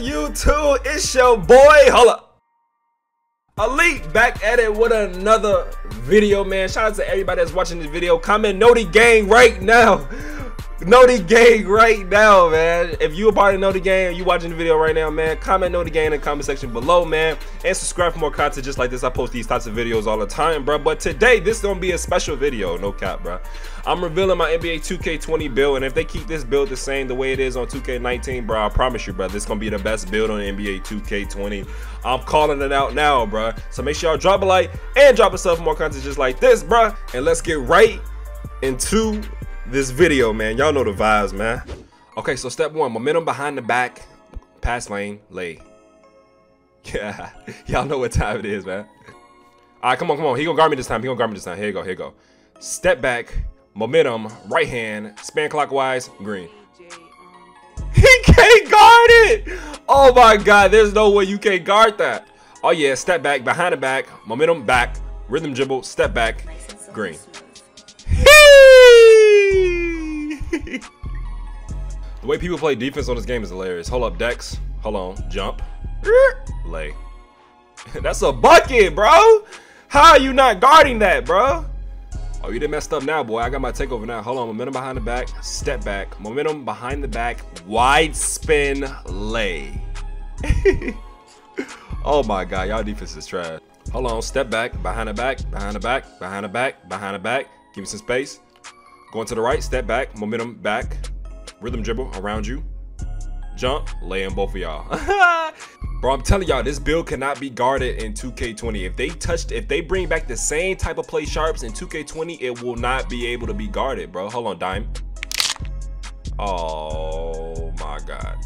good, YouTube? It's your boy, Elite, back at it with another video, man. Shout out to everybody that's watching this video. Comment Noti Gang right now. Noti Gang right now, man. If you a part of Noti Gang and you watching the video right now, man, comment Noti Gang in the comment section below, man. And subscribe for more content just like this. I post these types of videos all the time, bro. But today, this gonna be a special video, no cap, bro. I'm revealing my NBA 2K20 build, and if they keep this build the same the way it is on 2K19, bro, I promise you, bro, this gonna be the best build on NBA 2K20. I'm calling it out now, bro. So make sure y'all drop a like and drop yourself more content just like this, bro. And let's get right into this video, man. Y'all know the vibes, man. Okay, so step one, momentum behind the back, pass lane, lay. Yeah, y'all know what time it is, man. All right, come on, come on. He gonna guard me this time. He gonna guard me this time. Here you go, here you go. Step back, momentum, right hand, spin clockwise, green. He can't guard it. Oh my God, there's no way you can't guard that. Oh yeah, step back, behind the back, momentum back, rhythm dribble, step back, green. The way people play defense on this game is hilarious. Hold up, Dex. Hold on. Jump. Lay. That's a bucket, bro. How are you not guarding that, bro? Oh, you done messed up now, boy. I got my takeover now. Hold on. Momentum behind the back. Step back. Momentum behind the back. Wide spin. Lay. Oh, my God. Y'all defense is trash. Hold on. Step back. Behind the back. Behind the back. Behind the back. Behind the back. Give me some space. Going to the right. Step back. Momentum back. Rhythm dribble around you, jump, lay in both of y'all. Bro, I'm telling y'all, this build cannot be guarded in 2K20. If they bring back the same type of play sharps in 2K20, it will not be able to be guarded, bro. Hold on, dime. Oh my God.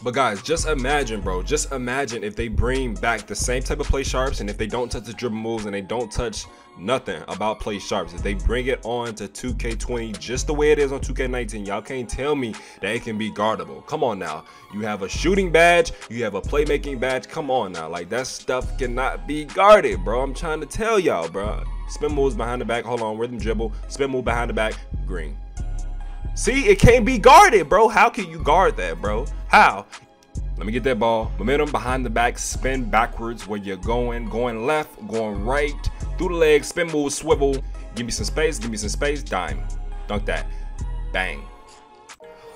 But guys, just imagine, bro. Just imagine if they bring back the same type of play sharps, and if they don't touch the dribble moves, and they don't touch nothing about play sharps. If they bring it on to 2K20 just the way it is on 2K19, y'all can't tell me that it can be guardable. Come on now. You have a shooting badge. You have a playmaking badge. Come on now. Like, that stuff cannot be guarded, bro. I'm trying to tell y'all, bro. Spin moves behind the back. Hold on. Rhythm dribble. Spin move behind the back. Green. See, it can't be guarded, bro. How can you guard that, bro? How? Let me get that ball. Momentum behind the back, spin backwards where you're going, going left, going right, through the legs, spin move, swivel. Give me some space, dime. Dunk that. Bang.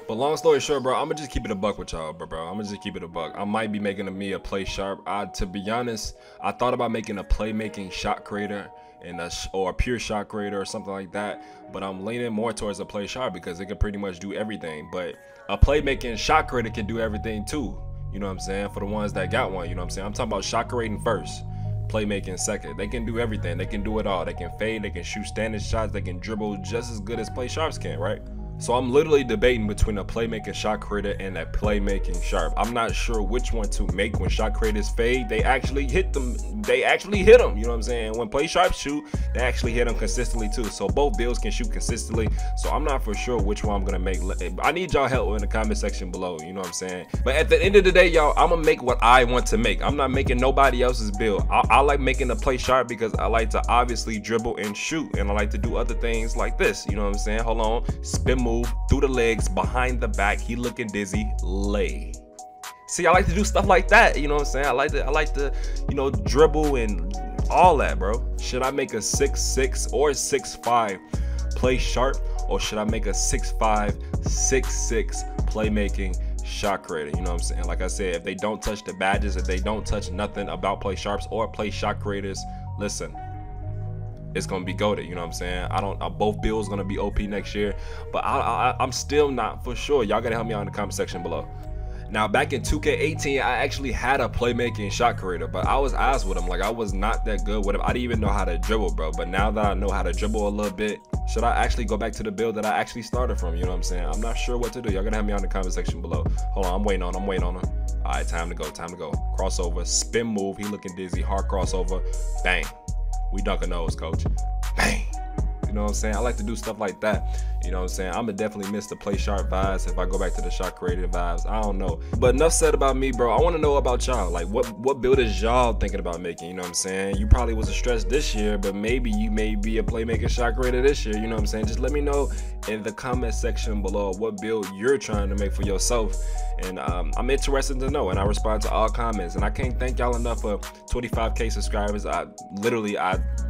But long story short, bro, I'ma just keep it a buck with y'all, bro. I'ma just keep it a buck. I might be making a play sharp. To be honest, I thought about making a playmaking shot creator and or a pure shot creator or something like that, but I'm leaning more towards a play sharp because it can pretty much do everything. But a playmaking shot creator can do everything too. You know what I'm saying? For the ones that got one, you know what I'm saying? I'm talking about shot creating first, playmaking second. They can do everything. They can do it all. They can fade. They can shoot standing shots. They can dribble just as good as play sharps can, right? So I'm literally debating between a playmaking shot creator and a playmaking sharp. I'm not sure which one to make. When shot creators fade, they actually hit them. You know what I'm saying? When play sharp shoot, they actually hit them consistently too. So both builds can shoot consistently. So I'm not for sure which one I'm gonna make. I need y'all help in the comment section below. You know what I'm saying? But at the end of the day, y'all, I'm gonna make what I want to make. I'm not making nobody else's build. I like making the play sharp because I like to obviously dribble and shoot, and I like to do other things like this. You know what I'm saying? Hold on, spin move. Through the legs, behind the back, he looking dizzy, lay. See, I like to do stuff like that, you know what I'm saying? I like to, you know, dribble and all that, bro. Should I make a 6'6" or 6'5" play sharp, or should I make a 6'5", 6'6" playmaking shot creator? You know what I'm saying? Like I said, if they don't touch the badges, if they don't touch nothing about play sharps or play shot creators, listen, it's gonna be goated, you know what I'm saying? Both builds gonna be OP next year, but I'm still not for sure. Y'all gotta help me out in the comment section below. Now, back in 2K18, I actually had a playmaking shot creator, but I was ass with him. Like, I was not that good with him. I didn't even know how to dribble, bro. But now that I know how to dribble a little bit, should I actually go back to the build that I actually started from? You know what I'm saying? I'm not sure what to do. Y'all gonna help me out in the comment section below. Hold on, I'm waiting on him. All right, time to go, time to go. Crossover, spin move, he looking dizzy, hard crossover, bang. We dunk a nose, coach. Bang. You know what I'm saying? I like to do stuff like that. You know what I'm saying? I'm gonna definitely miss the play sharp vibes if I go back to the shot creator vibes. I don't know. But enough said about me, bro. I want to know about y'all. Like, what build is y'all thinking about making? You know what I'm saying? You probably was a stress this year, but maybe you may be a playmaker shot creator this year. You know what I'm saying? Just let me know in the comment section below what build you're trying to make for yourself. and I'm interested to know, and I respond to all comments. And I can't thank y'all enough for 25k subscribers. I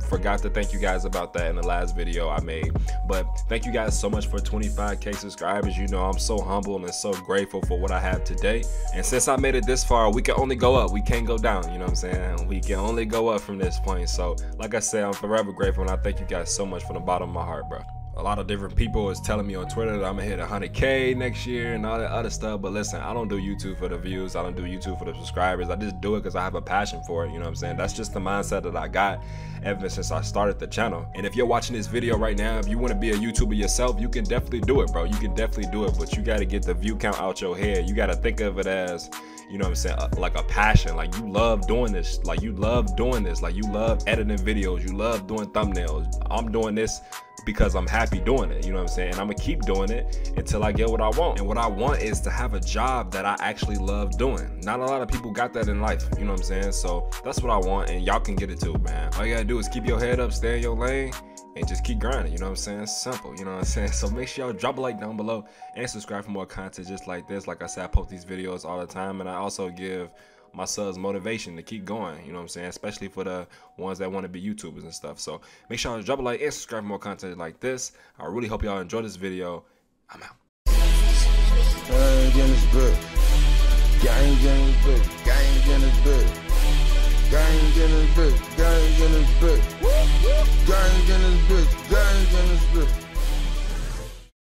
forgot to thank you guys about that in the last video I made, but thank you guys so much for 25k subscribers. You know, I'm so humble and so grateful for what I have today, and since I made it this far, we can only go up, we can't go down. You know what I'm saying? We can only go up from this point. So like I said, I'm forever grateful, and I thank you guys so much from the bottom of my heart, bro. A lot of different people is telling me on Twitter that I'm gonna hit 100k next year and all that other stuff, but listen, I don't do YouTube for the views, I don't do YouTube for the subscribers. I just do it because I have a passion for it. You know what I'm saying? That's just the mindset that I got ever since I started the channel. And if you're watching this video right now, if you want to be a YouTuber yourself, you can definitely do it, bro. You can definitely do it, but you got to get the view count out your head. You got to think of it as, you know what I'm saying, like a passion. Like you love doing this, like you love doing this, like you love editing videos, you love doing thumbnails. I'm doing this because I'm happy doing it. You know what I'm saying? And I'm gonna keep doing it until I get what I want. And what I want is to have a job that I actually love doing. Not a lot of people got that in life. You know what I'm saying? So that's what I want, and y'all can get it too, man. All you gotta do is keep your head up, stay in your lane, and just keep grinding. You know what I'm saying? Simple. You know what I'm saying? So make sure y'all drop a like down below and subscribe for more content just like this. Like I said, I post these videos all the time, and I also give my subs motivation to keep going. You know what I'm saying? Especially for the ones that want to be YouTubers and stuff. So make sure y'all drop a like and subscribe for more content like this. I really hope y'all enjoy this video. I'm out. Gang in this bitch.